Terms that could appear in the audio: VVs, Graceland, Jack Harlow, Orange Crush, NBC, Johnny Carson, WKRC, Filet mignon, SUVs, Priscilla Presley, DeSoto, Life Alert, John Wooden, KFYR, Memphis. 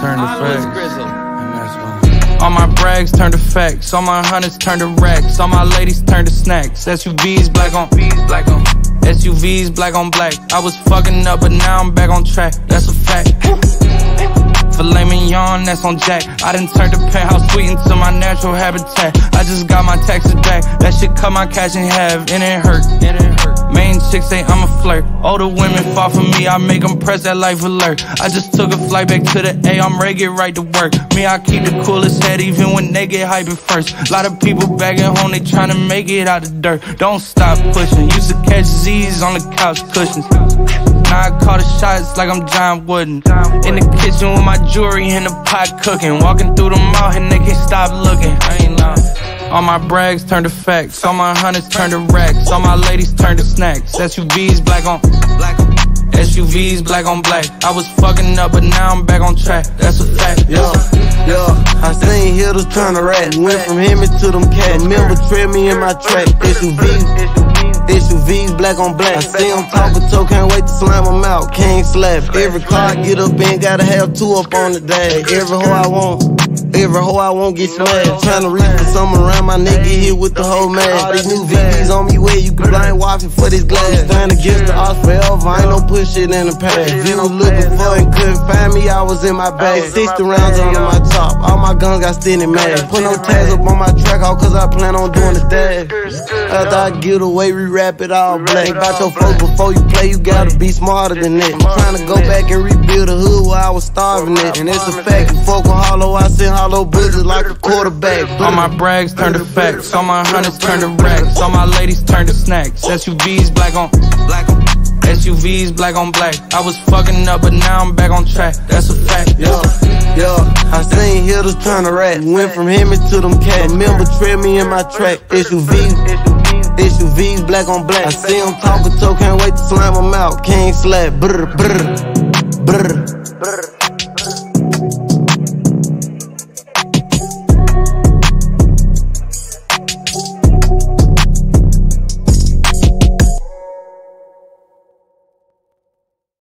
turn to facts. All my brags turn to facts. All my hundreds turn to racks. All my ladies turn to snacks. SUVs, black on SUVs, black on black. I was fucking up, but now I'm back on track. That's a fact. Filet mignon, that's on Jack. I done turned the penthouse suite into my natural habitat. I just got my taxes back. That shit cut my cash in half, and it hurt. Main chicks say I'm a flirt. Older women fall for me, I make them press that life alert. I just took a flight back to the A, I'm ready to get right to work. Me, I keep the coolest head even when they get hype at first. Lot of people back at home, they tryna make it out the dirt. Don't stop pushing, used to catch Z's on the couch cushions. Now I call the shots like I'm John Wooden. In the kitchen with my jewelry in the pot cooking. Walking through the mall and they can't stop looking. I ain't lying. All my brags turn to facts. All my hundreds turn to racks. All my ladies turn to snacks. SUVs, black on black. SUVs, black on black. I was fucking up, but now I'm back on track. That's a fact. I seen hitters turn to rats. Went from him to them cats. Remember, tread me in my track. SUVs, black on black. I see them talk a toe, can't wait to slam them out. Can't slap. Every car I get up in, gotta have two up on the day. Every hoe I want get smashed. Tryna reach for something around my neck, get hit with the whole man. All these new VVs on me, where you can blind watching for this glass. Stand against the odds forever, I ain't no push it in the past. If you was looking for and couldn't find me, I was in my bag. 60 rounds under my top, all my guns got standing mad. Put no tags up on my track, all cause I plan on doing the dash. After I get away, re-rap it all black. About your folks before you play, you gotta be smarter than that. I'm tryna go back and rebuild the hood where I was starving at. And it's a fact, you folk on hollow, I send hollow bitches like a quarterback. All my brags turn to facts, all my hundreds turn to racks, all my ladies turn to snacks. SUVs, black on black. SUVs, black on black. I was fucking up, but now I'm back on track. That's a fact. I seen hitters turn to rats. Went from him to them cats. Remember, tread me in my track. SUVs, black on black. I see them talk a toe, can't wait to slam them out. Can't slap. Brr, brr, brr, brr.